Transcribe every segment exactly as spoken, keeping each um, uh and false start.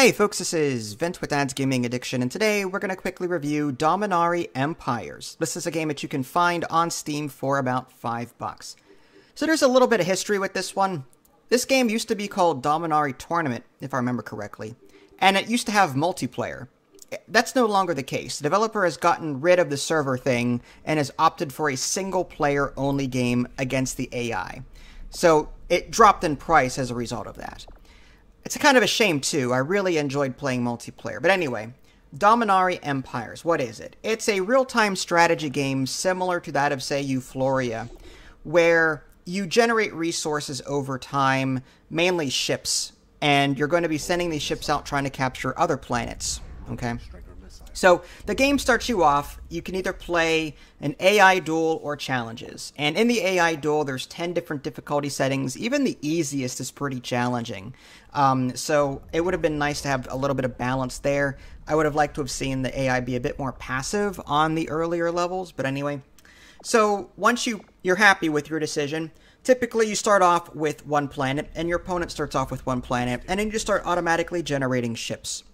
Hey folks, this is Vint with Dad's Gaming Addiction, and today we're going to quickly review Dominari Empires. This is a game that you can find on Steam for about five bucks. So there's a little bit of history with this one. This game used to be called Dominari Tournament, if I remember correctly, and it used to have multiplayer. That's no longer the case. The developer has gotten rid of the server thing and has opted for a single-player only game against the A I. So it dropped in price as a result of that. It's kind of a shame, too. I really enjoyed playing multiplayer. But anyway, Dominari Empires, what is it? It's a real-time strategy game similar to that of, say, Eufloria, where you generate resources over time, mainly ships, and you're going to be sending these ships out trying to capture other planets, okay? So the game starts you off. You can either play an A I duel or challenges. And in the A I duel, there's ten different difficulty settings. Even the easiest is pretty challenging. Um, so it would have been nice to have a little bit of balance there. I would have liked to have seen the A I be a bit more passive on the earlier levels. But anyway, so once you, you're happy with your decision, typically you start off with one planet and your opponent starts off with one planet. And then you just start automatically generating ships.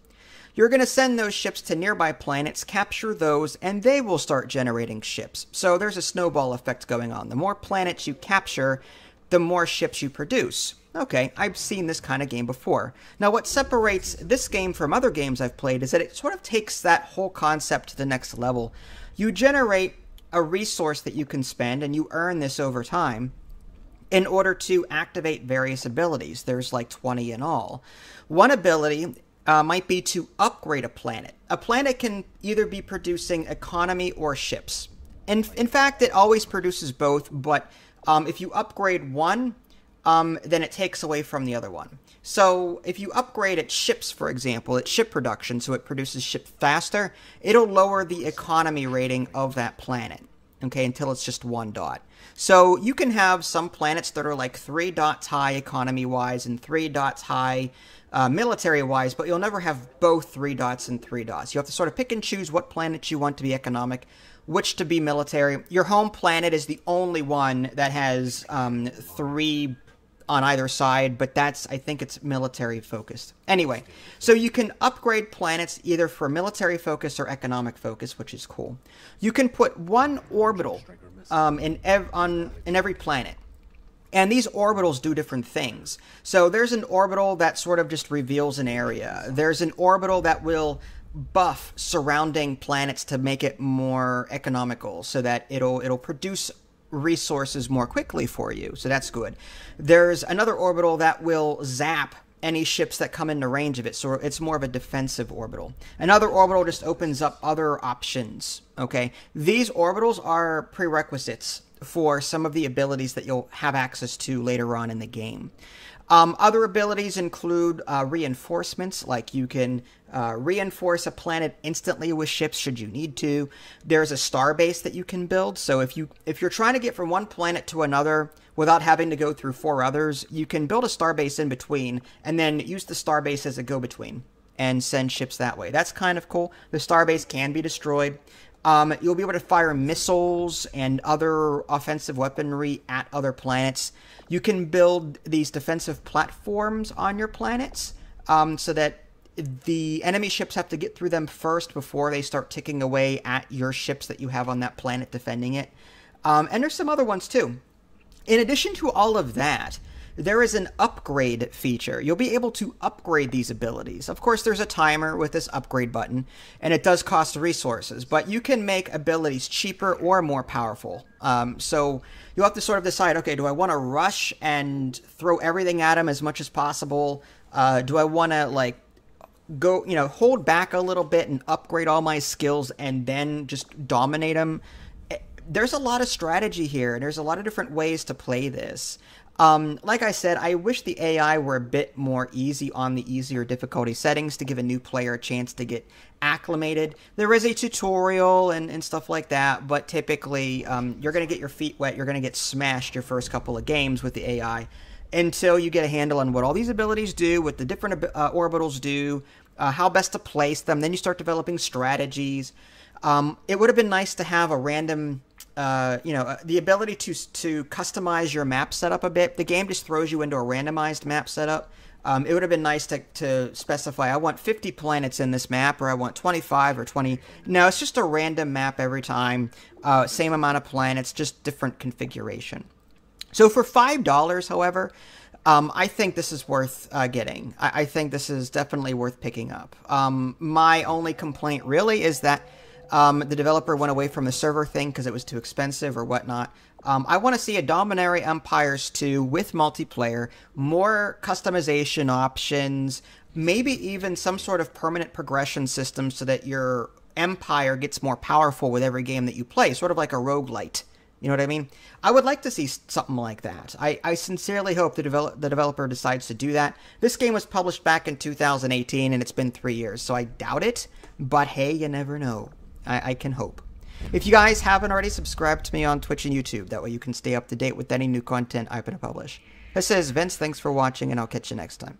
You're going to send those ships to nearby planets, capture those, and they will start generating ships. So there's a snowball effect going on. The more planets you capture, the more ships you produce. Okay, I've seen this kind of game before. Now, what separates this game from other games I've played is that it sort of takes that whole concept to the next level. You generate a resource that you can spend, and you earn this over time, in order to activate various abilities. There's like twenty in all. One ability Uh, might be to upgrade a planet. A planet can either be producing economy or ships. And in, in fact, it always produces both, but um, if you upgrade one, um, then it takes away from the other one. So if you upgrade its ships, for example, its ship production, so it produces ships faster, it'll lower the economy rating of that planet, okay, until it's just one dot. So you can have some planets that are like three dots high economy-wise and three dots high Uh, military-wise, but you'll never have both three dots and three dots. You have to sort of pick and choose what planets you want to be economic, which to be military. Your home planet is the only one that has um, three on either side, but that's, I think it's military-focused. Anyway, so you can upgrade planets either for military focus or economic focus, which is cool. You can put one orbital um, in, ev on, in every planet. And these orbitals do different things. So there's an orbital that sort of just reveals an area. There's an orbital that will buff surrounding planets to make it more economical so that it'll it'll produce resources more quickly for you. So that's good. There's another orbital that will zap any ships that come into range of it. So it's more of a defensive orbital. Another orbital just opens up other options. Okay. These orbitals are prerequisites for some of the abilities that you'll have access to later on in the game. Um, other abilities include uh, reinforcements, like you can uh, reinforce a planet instantly with ships should you need to. There's a star base that you can build, so if, you, if you're trying to get from one planet to another without having to go through four others, you can build a star base in between and then use the star base as a go-between and send ships that way. That's kind of cool. The star base can be destroyed. Um, you'll be able to fire missiles and other offensive weaponry at other planets. You can build these defensive platforms on your planets um, so that the enemy ships have to get through them first before they start ticking away at your ships that you have on that planet defending it. Um, and there's some other ones too. In addition to all of that, there is an upgrade feature. You'll be able to upgrade these abilities. Of course, there's a timer with this upgrade button, and it does cost resources, but you can make abilities cheaper or more powerful. Um, so you'll have to sort of decide, okay, do I want to rush and throw everything at them as much as possible? Uh, do I want to, like, go, you know, hold back a little bit and upgrade all my skills and then just dominate them? There's a lot of strategy here, and there's a lot of different ways to play this. Um, like I said, I wish the A I were a bit more easy on the easier difficulty settings to give a new player a chance to get acclimated. There is a tutorial and, and stuff like that, but typically um, you're going to get your feet wet, you're going to get smashed your first couple of games with the A I until you get a handle on what all these abilities do, what the different uh, orbitals do, uh, how best to place them. Then you start developing strategies. Um, it would have been nice to have a random... Uh, you know, the ability to to customize your map setup a bit. The game just throws you into a randomized map setup. Um, it would have been nice to, to specify, I want fifty planets in this map, or I want twenty-five or twenty. No, it's just a random map every time. Uh, same amount of planets, just different configuration. So for five dollars, however, um, I think this is worth uh, getting. I, I think this is definitely worth picking up. Um, my only complaint really is that um, the developer went away from the server thing because it was too expensive or whatnot. Um, I want to see a Dominari Empires two with multiplayer, more customization options, maybe even some sort of permanent progression system so that your empire gets more powerful with every game that you play, sort of like a roguelite. You know what I mean? I would like to see something like that. I, I sincerely hope the, develop, the developer decides to do that. This game was published back in two thousand eighteen, and it's been three years, so I doubt it. But hey, you never know. I, I can hope. If you guys haven't already, subscribe to me on Twitch and YouTube. That way you can stay up to date with any new content I put to publish. This is Vince. Thanks for watching, and I'll catch you next time.